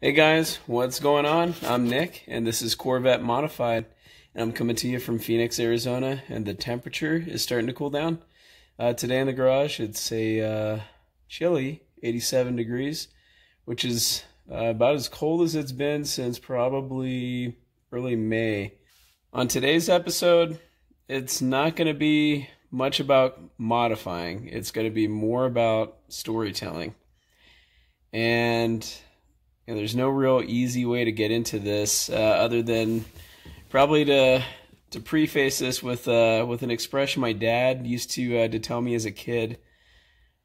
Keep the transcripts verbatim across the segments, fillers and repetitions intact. Hey guys, what's going on? I'm Nick and this is Corvette Modified, and I'm coming to you from Phoenix, Arizona, and the temperature is starting to cool down. Uh, today in the garage it's a uh, chilly eighty-seven degrees, which is uh, about as cold as it's been since probably early May. On today's episode, it's not going to be much about modifying. It's going to be more about storytelling. And And there's no real easy way to get into this uh, other than probably to to preface this with uh, with an expression my dad used to uh, to tell me as a kid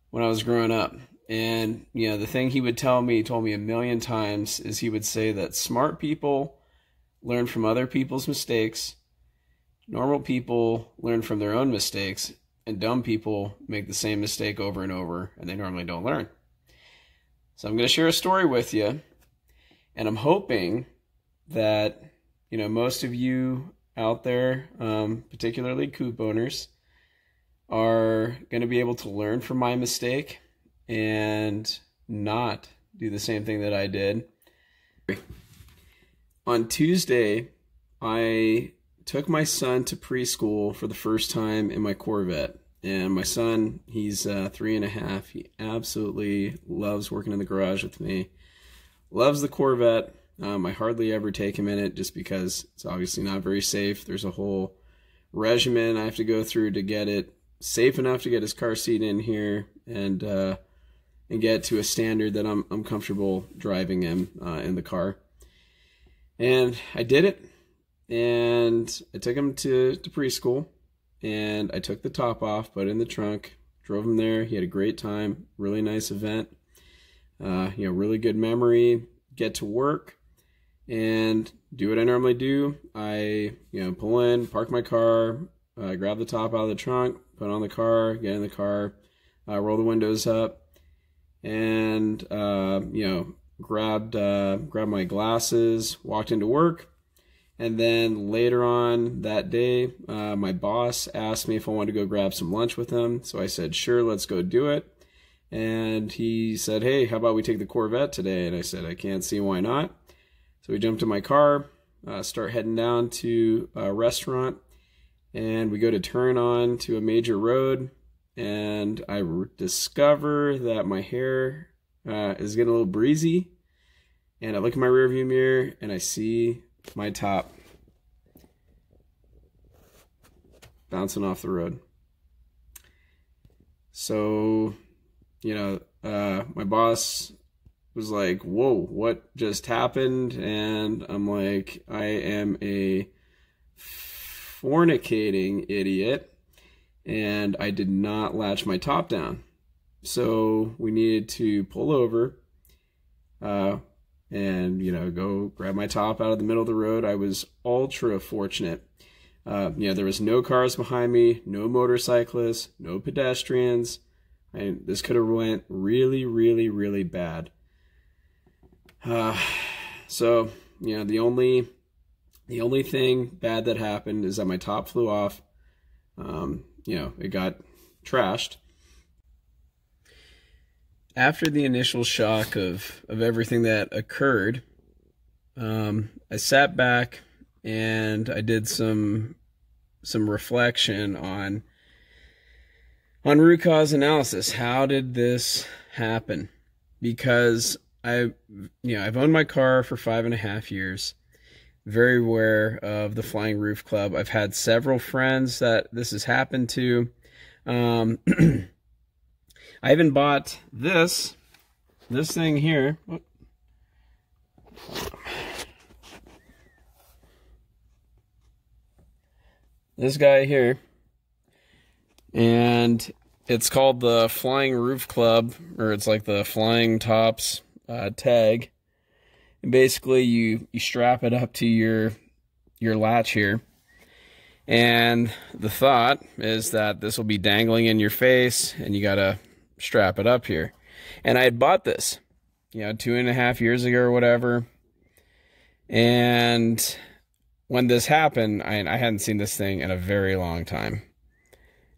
when I was growing up. And you know, the thing he would tell me, he told me a million times, is he would say that smart people learn from other people's mistakes, normal people learn from their own mistakes, and dumb people make the same mistake over and over, and they normally don't learn. So I'm going to share a story with you. And I'm hoping that, you know, most of you out there, um, particularly coupe owners, are going to be able to learn from my mistake and not do the same thing that I did. On Tuesday, I took my son to preschool for the first time in my Corvette. And my son, he's uh, three and a half. He absolutely loves working in the garage with me. Loves the Corvette. Um, I hardly ever take him in it just because it's obviously not very safe. There's a whole regimen I have to go through to get it safe enough to get his car seat in here and uh, and get to a standard that I'm, I'm comfortable driving him uh, in the car. And I did it. And I took him to, to preschool. And I took the top off, put it in the trunk, drove him there. He had a great time. Really nice event. Uh, you know, really good memory. Get to work and do what I normally do. I, you know, pull in, park my car, uh, grab the top out of the trunk, put on the car, get in the car, uh, roll the windows up, and uh, you know, grabbed uh, grabbed my glasses, walked into work. And then later on that day, uh, my boss asked me if I wanted to go grab some lunch with him. So I said, sure, let's go do it. And he said, hey, how about we take the Corvette today? And I said, I can't see why not. So we jumped in my car, uh, start heading down to a restaurant, and we go to turn on to a major road. And I discover that my hair uh, is getting a little breezy. And I look in my rearview mirror and I see my top bouncing off the road. So, you know, uh, my boss was like, whoa, what just happened? And I'm like, I am a fornicating idiot, and I did not latch my top down. So we needed to pull over uh, and, you know, go grab my top out of the middle of the road. I was ultra fortunate. Uh, you know, there was no cars behind me, no motorcyclists, no pedestrians. I, this could have went really, really, really bad. Uh, so, you know, the only, the only thing bad that happened is that my top flew off. Um, you know, it got trashed. After the initial shock of, of everything that occurred, um, I sat back and I did some, some reflection on On root cause analysis. How did this happen? Because I, you know, I've owned my car for five and a half years. Very aware of the Flying Roof Club. I've had several friends that this has happened to. Um, I even bought this, this thing here. Whoop. This guy here. And it's called the Flying Roof Club, or it's like the Flying Tops uh, tag. And basically, you you strap it up to your your latch here, and the thought is that this will be dangling in your face, and you gotta strap it up here. And I had bought this, you know, two and a half years ago or whatever. And when this happened, I, I hadn't seen this thing in a very long time.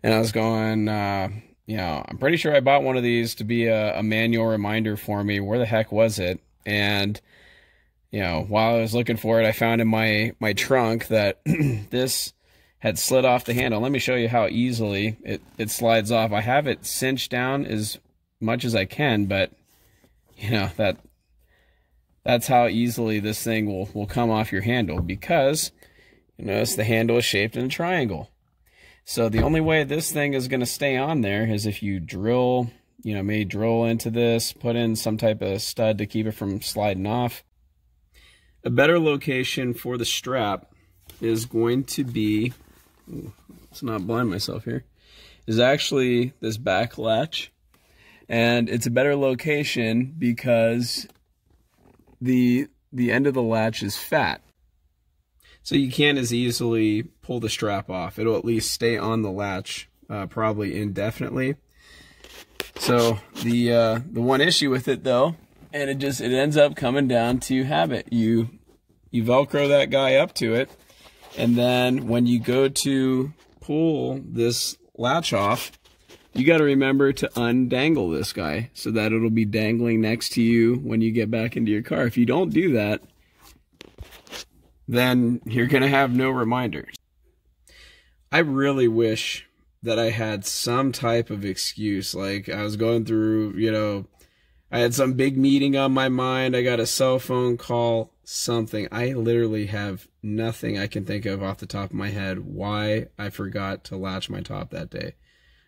And I was going, uh, you know, I'm pretty sure I bought one of these to be a, a manual reminder for me. Where the heck was it? And, you know, while I was looking for it, I found in my, my trunk that this had slid off the handle. Let me show you how easily it, it slides off. I have it cinched down as much as I can, but, you know, that that's how easily this thing will, will come off your handle, because you notice the handle is shaped in a triangle. So the only way this thing is going to stay on there is if you drill, you know, maybe drill into this, put in some type of stud to keep it from sliding off. A better location for the strap is going to be, ooh, let's not blind myself here, is actually this back latch. And it's a better location because the the end of the latch is fat. So you can't as easily pull the strap off. It'll at least stay on the latch uh, probably indefinitely. So the uh, the one issue with it though, and it just it ends up coming down to habit. You you Velcro that guy up to it, and then when you go to pull this latch off, you got to remember to undangle this guy so that it'll be dangling next to you when you get back into your car. If you don't do that, then you're going to have no reminders. I really wish that I had some type of excuse. Like, I was going through, you know, I had some big meeting on my mind. I got a cell phone call, something. I literally have nothing I can think of off the top of my head why I forgot to latch my top that day.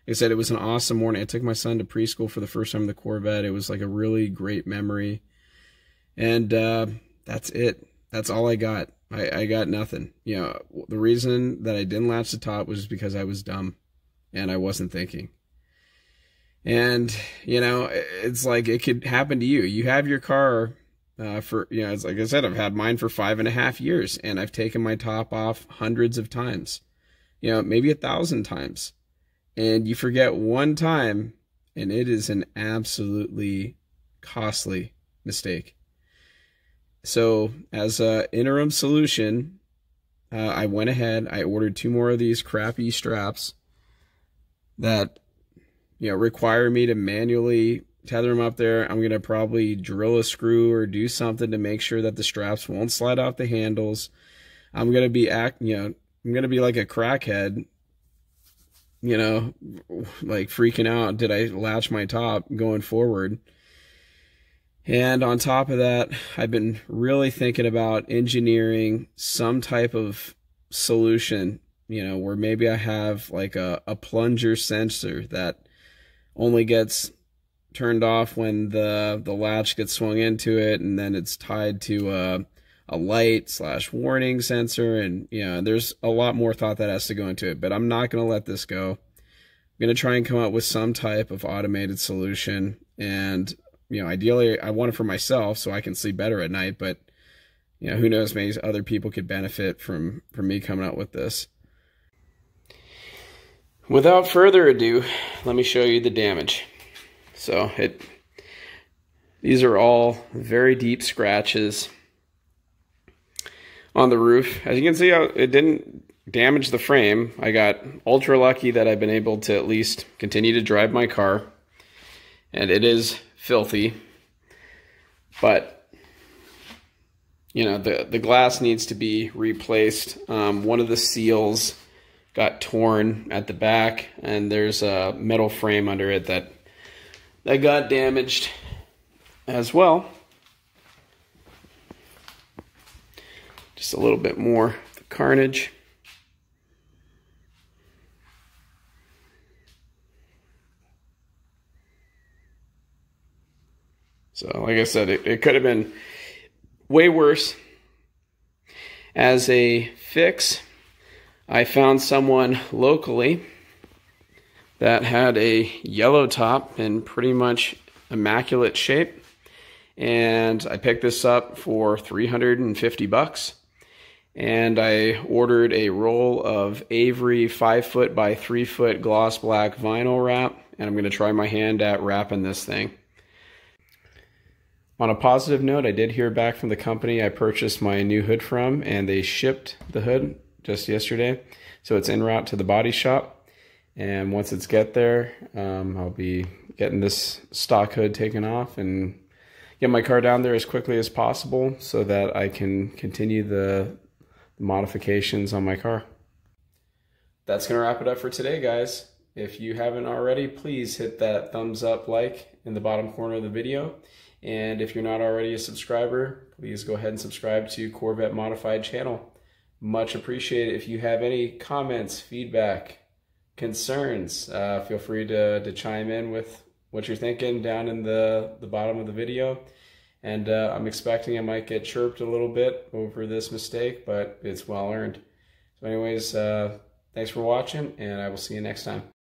Like I said, it was an awesome morning. I took my son to preschool for the first time in the Corvette. It was like a really great memory. And uh, that's it. That's all I got. I, I got nothing. You know, the reason that I didn't latch the top was because I was dumb and I wasn't thinking. And, you know, it's like it could happen to you. You have your car uh, for, you know, it's like I said, I've had mine for five and a half years and I've taken my top off hundreds of times, you know, maybe a thousand times. And you forget one time and it is an absolutely costly mistake. So as an interim solution, uh, I went ahead, I ordered two more of these crappy straps that, you know, require me to manually tether them up there. I'm going to probably drill a screw or do something to make sure that the straps won't slide off the handles. I'm going to be act, you know, I'm going to be like a crackhead, you know, like freaking out. Did I latch my top going forward? And on top of that, I've been really thinking about engineering some type of solution, you know, where maybe I have like a, a plunger sensor that only gets turned off when the, the latch gets swung into it, and then it's tied to a, a light slash warning sensor. And, you know, there's a lot more thought that has to go into it, but I'm not going to let this go. I'm going to try and come up with some type of automated solution. And you know, ideally I want it for myself so I can sleep better at night, but you know, who knows, maybe other people could benefit from, from me coming out with this. Without further ado, let me show you the damage. So it, these are all very deep scratches on the roof. As you can see, it didn't damage the frame. I got ultra lucky that I've been able to at least continue to drive my car, and it is filthy, but you know, the the glass needs to be replaced. Um, one of the seals got torn at the back, and there's a metal frame under it that that got damaged as well. Just a little bit more of the carnage. So like I said, it, it could have been way worse. As a fix, I found someone locally that had a yellow top in pretty much immaculate shape. And I picked this up for three hundred fifty bucks. And I ordered a roll of Avery five foot by three foot gloss black vinyl wrap. And I'm gonna try my hand at wrapping this thing. On a positive note, I did hear back from the company I purchased my new hood from, and they shipped the hood just yesterday. So it's en route to the body shop. And once it's get there, um, I'll be getting this stock hood taken off and get my car down there as quickly as possible so that I can continue the modifications on my car. That's gonna wrap it up for today, guys. If you haven't already, please hit that thumbs up like in the bottom corner of the video. And if you're not already a subscriber, please go ahead and subscribe to Corvette Modified channel. Much appreciated. If you have any comments, feedback, concerns, uh, feel free to, to chime in with what you're thinking down in the, the bottom of the video. And uh, I'm expecting I might get chirped a little bit over this mistake, but it's well earned. So anyways, uh, thanks for watching, and I will see you next time.